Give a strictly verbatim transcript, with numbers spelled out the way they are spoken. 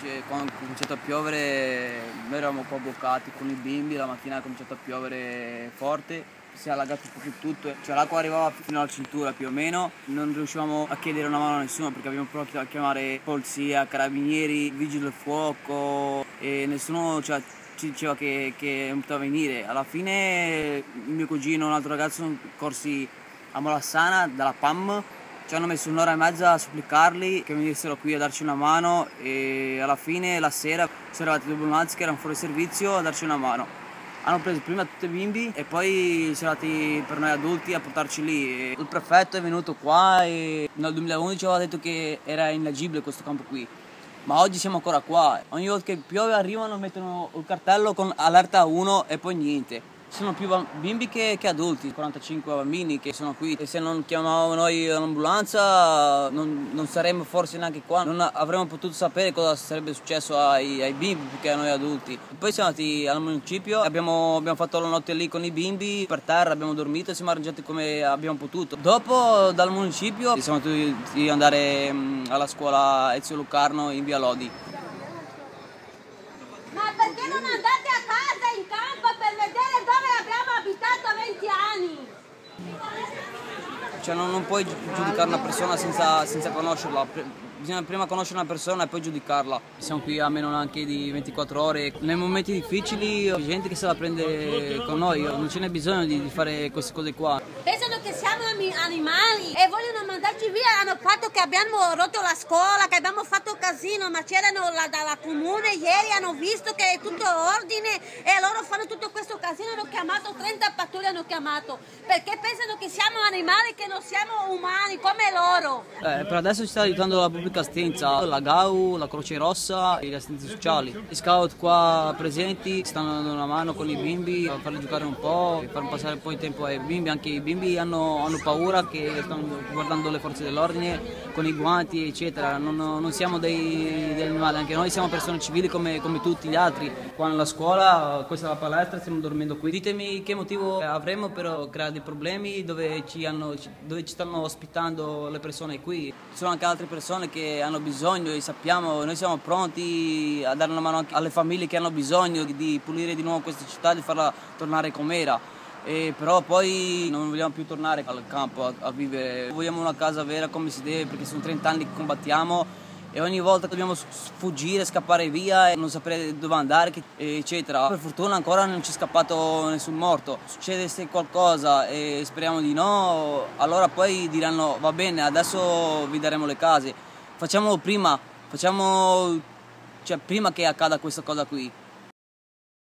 che quando ha cominciato a piovere noi eravamo qua bloccati con i bimbi, la macchina ha cominciato a piovere forte, si è allagato un po' tutto, cioè l'acqua arrivava fino alla cintura più o meno, non riuscivamo a chiedere una mano a nessuno perché abbiamo provato a chiamare polizia, carabinieri, vigili del fuoco e nessuno, cioè, ci diceva che, che poteva venire. Alla fine il mio cugino e un altro ragazzo sono corsi a Malassana dalla Pam, ci hanno messo un'ora e mezza a supplicarli che venissero qui a darci una mano e alla fine la sera sono arrivati due bonazzi che erano fuori servizio a darci una mano. Hanno preso prima tutti i bimbi e poi sono andati per noi adulti a portarci lì. Il prefetto è venuto qua e nel duemilaundici aveva detto che era inagibile questo campo qui. Ma oggi siamo ancora qua. Ogni volta che piove arrivano, mettono il cartello con allerta uno e poi niente. Ci sono più bimbi che, che adulti, quarantacinque bambini che sono qui. E se non chiamavamo noi l'ambulanza non, non saremmo forse neanche qua. Non avremmo potuto sapere cosa sarebbe successo ai, ai bimbi più che a noi adulti. Poi siamo andati al municipio, abbiamo, abbiamo fatto la notte lì con i bimbi, per terra abbiamo dormito e siamo arrangiati come abbiamo potuto. Dopo dal municipio siamo dovuti andare alla scuola Ezio Lucarno in via Lodi. Ma perché non andate a casa in campo per vedere dove abbiamo abitato venti anni? Cioè non, non puoi giudicare una persona senza, senza conoscerla, bisogna prima conoscere una persona e poi giudicarla. Siamo qui a meno anche di ventiquattro ore, nei momenti difficili c'è gente che se la prende con noi, non ce n'è bisogno di, di fare queste cose qua. Pensano che siamo animali e vogliono mandarci via, hanno fatto che abbiamo rotto la scuola, che abbiamo fatto casino, ma c'erano la, dalla comune ieri, hanno visto che è tutto ordine e loro fanno tutto questo casino, hanno chiamato trenta pattuglie, hanno chiamato, perché pensano che siamo animali, che non siamo umani come loro. Eh, per adesso ci sta aiutando la pubblica Castenza, la G A U, la Croce Rossa e gli assistenti sociali. Gli scout qua presenti stanno dando una mano con i bimbi a farli giocare un po', far passare un po' il tempo ai bimbi. Anche i bimbi hanno, hanno paura, che stanno guardando le forze dell'ordine con i guanti eccetera. Non, non siamo dei, dei animali, anche noi siamo persone civili come, come tutti gli altri. Qua nella scuola, questa è la palestra, stiamo dormendo qui. Ditemi che motivo avremo per creare dei problemi dove ci, hanno, dove ci stanno ospitando le persone qui. Ci sono anche altre persone che hanno bisogno e sappiamo, noi siamo pronti a dare una mano anche alle famiglie che hanno bisogno di pulire di nuovo questa città, di farla tornare com'era. E però poi non vogliamo più tornare al campo a, a vivere, vogliamo una casa vera come si deve, perché sono trenta anni che combattiamo e ogni volta dobbiamo fuggire, scappare via e non sapere dove andare eccetera. Per fortuna ancora non ci è scappato nessun morto. Succede se qualcosa e speriamo di no, allora poi diranno va bene, adesso vi daremo le case. Facciamolo prima, facciamo, cioè, prima che accada questa cosa qui.